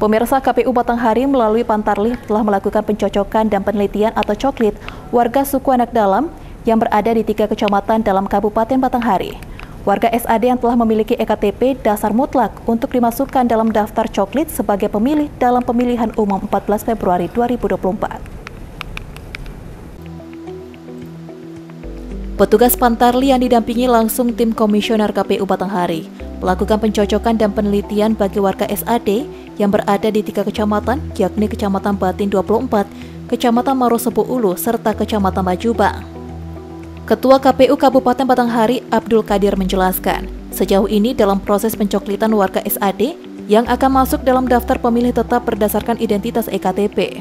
Pemirsa, KPU Batanghari melalui Pantarlih telah melakukan pencocokan dan penelitian atau COKLIT warga suku Anak Dalam yang berada di 3 kecamatan dalam Kabupaten Batanghari. Warga SAD yang telah memiliki EKTP dasar mutlak untuk dimasukkan dalam daftar COKLIT sebagai pemilih dalam pemilihan umum 14 Februari 2024. Petugas Pantarlih yang didampingi langsung tim Komisioner KPU Batanghari melakukan pencocokan dan penelitian bagi warga SAD yang berada di 3 kecamatan, yakni Kecamatan Batin 24, Kecamatan Maru Sebu Ulu, serta Kecamatan Majuba. Ketua KPU Kabupaten Batanghari, Abdul Qadir, menjelaskan, sejauh ini dalam proses pencoklitan warga SAD yang akan masuk dalam daftar pemilih tetap berdasarkan identitas EKTP.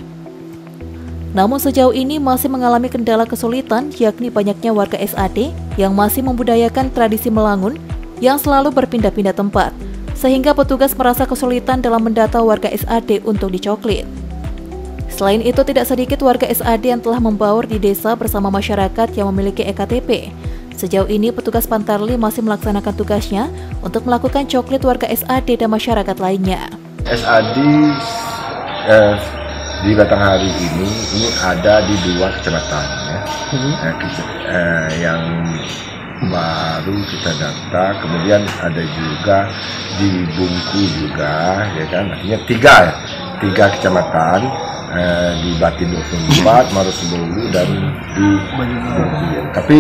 Namun sejauh ini masih mengalami kendala kesulitan, yakni banyaknya warga SAD yang masih membudayakan tradisi Melangun yang selalu berpindah-pindah tempat, sehingga petugas merasa kesulitan dalam mendata warga SAD untuk dicoklit. Selain itu, tidak sedikit warga SAD yang telah membaur di desa bersama masyarakat yang memiliki EKTP. Sejauh ini petugas Pantarlih masih melaksanakan tugasnya untuk melakukan coklit warga SAD dan masyarakat lainnya. SAD di Batanghari ini ada di 2 kecamatan ya. Yang baru kita data, kemudian ada juga di Bungku juga, ya kan, artinya 3 kecamatan, di Batin 24, Maru Sebu Ulu, dan di Bungku ya. Tapi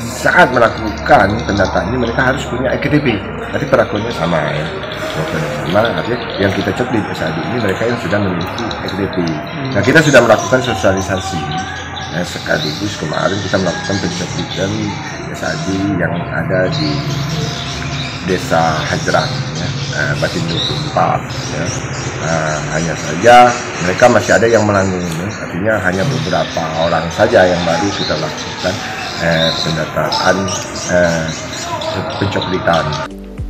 saat melakukan pendataan ini mereka harus punya EKTP, tapi perakuannya sama ya. Nah, yang kita cek di SAD ini mereka yang sudah memiliki EKTP. Nah, kita sudah melakukan sosialisasi. Nah, sekaligus kemarin kita melakukan pencoklitan SAD yang ada di Desa Hajran, ya, Batin 24. Ya. Hanya saja mereka masih ada yang melanggung, ya. Artinya hanya beberapa orang saja yang baru kita lakukan pendataan pencoklitan.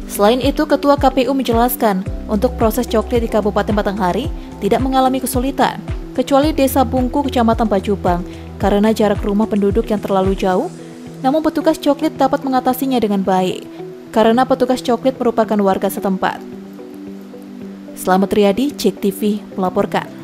Selain itu, Ketua KPU menjelaskan, untuk proses coklit di Kabupaten Batanghari tidak mengalami kesulitan, kecuali Desa Bungku, Kecamatan Bajubang, karena jarak rumah penduduk yang terlalu jauh. Namun petugas coklit dapat mengatasinya dengan baik, karena petugas coklit merupakan warga setempat. Slamet Riyadi, EKTV, melaporkan.